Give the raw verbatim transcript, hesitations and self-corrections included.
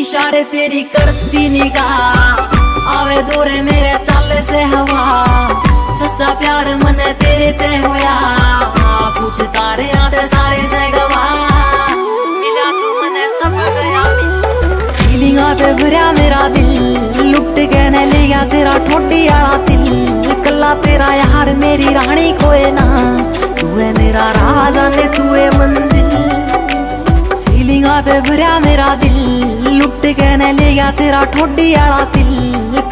इशारे तेरी करती निगाह, आवे दूरे मेरे चाले से हवा, सच्चा प्यार मने तेरे ते होया, पूछ तारे आते सारे से गवा, मिला तू मने सब गया, फीलिंग आते भरा मेरा दिल, लुट के न लिया तेरा ठोडी आला दिल, कल्ला तेरा यार मेरी रानी कोई ना, तू है मेरा राजा ने तू है मंदिर। फीलिंग आते भरा मेरा दिल, लुट के न लिया तेरा ठोडी आला दिल।